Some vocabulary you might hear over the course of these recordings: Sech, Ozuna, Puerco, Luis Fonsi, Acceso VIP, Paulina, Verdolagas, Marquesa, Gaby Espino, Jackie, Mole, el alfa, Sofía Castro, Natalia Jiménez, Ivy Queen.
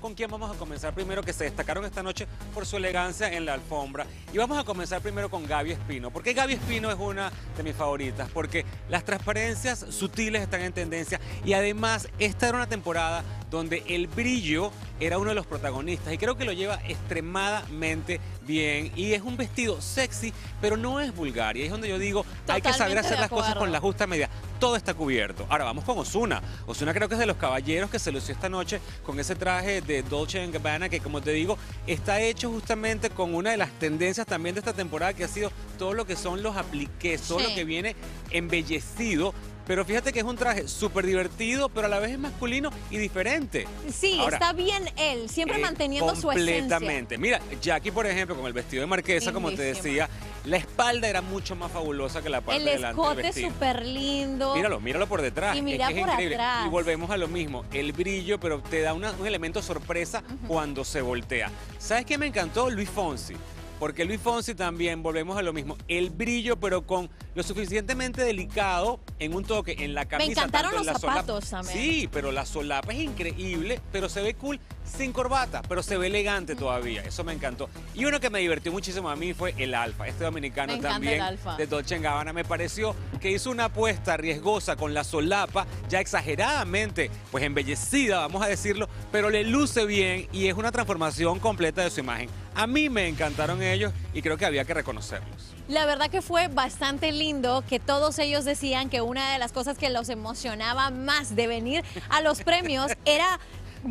con quien vamos a comenzar primero, que se destacaron esta noche por su elegancia en la alfombra. Y vamos a comenzar primero con Gaby Espino. ¿Por qué Gaby Espino es una de mis favoritas? Porque las transparencias sutiles están en tendencia y además esta era una temporada donde el brillo era uno de los protagonistas y creo que lo lleva extremadamente bien. Y es un vestido sexy, pero no es vulgar. Y ahí es donde yo digo, totalmente hay que saber hacer las cosas con la justa medida. Todo está cubierto. Ahora vamos con Ozuna. Ozuna creo que es de los caballeros que se lució esta noche con ese traje de Dolce & Gabbana que, como te digo, está hecho justamente con una de las tendencias también de esta temporada que ha sido todo lo que son los apliqués, todo lo que viene embellecido. Pero fíjate que es un traje súper divertido, pero a la vez es masculino y diferente. Sí, ahora, está bien él, siempre manteniendo su esencia. Completamente. Mira, Jackie, por ejemplo, con el vestido de Marquesa, lindísima, como te decía, la espalda era mucho más fabulosa que la parte delante del vestido. El escote súper lindo. Míralo, míralo por detrás. Y mira por atrás. Y volvemos a lo mismo, el brillo, pero te da un elemento sorpresa cuando se voltea. ¿Sabes qué me encantó? Luis Fonsi. Porque Luis Fonsi también, volvemos a lo mismo, el brillo, pero con lo suficientemente delicado en un toque, en la camisa. Me encantaron los zapatos también. Sí, pero la solapa es increíble, pero se ve cool sin corbata, pero se ve elegante todavía. Eso me encantó. Y uno que me divertió muchísimo a mí fue el Alfa, este dominicano también, de Dolce & Gabbana. Me pareció que hizo una apuesta riesgosa con la solapa, ya exageradamente, pues embellecida, vamos a decirlo, pero le luce bien y es una transformación completa de su imagen. A mí me encantaron ellos y creo que había que reconocerlos. La verdad que fue bastante lindo que todos ellos decían que una de las cosas que los emocionaba más de venir a los premios era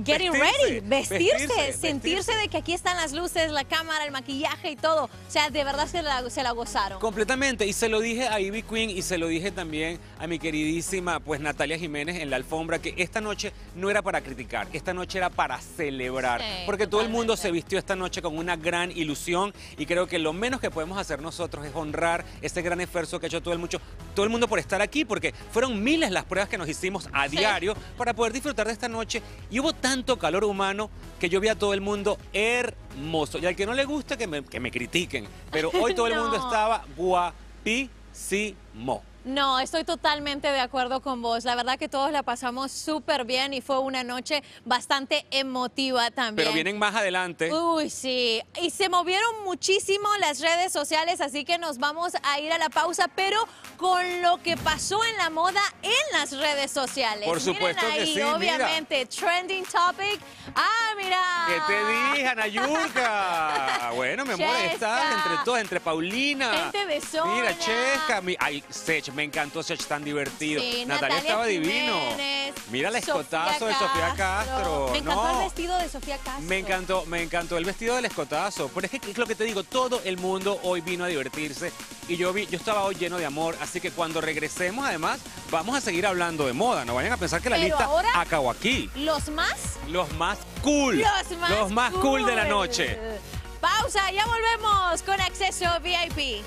getting ready, vestirse, sentirse de que aquí están las luces, la cámara, el maquillaje y todo. O sea, de verdad se la gozaron. Completamente, y se lo dije a Ivy Queen y se lo dije también a mi queridísima pues Natalia Jiménez en la alfombra, que esta noche no era para criticar, esta noche era para celebrar. Sí, porque totalmente. Todo el mundo se vistió esta noche con una gran ilusión y creo que lo menos que podemos hacer nosotros es honrar ese gran esfuerzo que ha hecho todo el mundo por estar aquí, porque fueron miles las pruebas que nos hicimos a diario para poder disfrutar de esta noche y hubo tanto calor humano que yo vi a todo el mundo hermoso. Y al que no le gusta, que me critiquen. Pero hoy todo el mundo estaba guapísimo. No, estoy totalmente de acuerdo con vos. La verdad que todos la pasamos súper bien y fue una noche bastante emotiva también. Pero vienen más adelante. Uy, sí. Y se movieron muchísimo las redes sociales, así que nos vamos a ir a la pausa, pero con lo que pasó en la moda en las redes sociales. Por supuesto que sí, obviamente, mira. Trending topic. ¡Ah, mira! ¿Qué te dije, Nayurka? Bueno, mi amor, estás entre todos, entre Paulina. Gente de zona. Mira, Chesca. Ay, Sech. Me encantó, Sech, tan divertido. Sí, Natalia estaba Jiménez, divino. Mira el escotazo de Sofía Castro. Me encantó el vestido de Sofía Castro. Me encantó el vestido del escotazo. Pero es que es lo que te digo, todo el mundo hoy vino a divertirse. Y yo estaba hoy lleno de amor. Así que cuando regresemos, además, vamos a seguir hablando de moda. No vayan a pensar que la lista acabó aquí. Los más cool de la noche. Pausa, ya volvemos con Acceso VIP.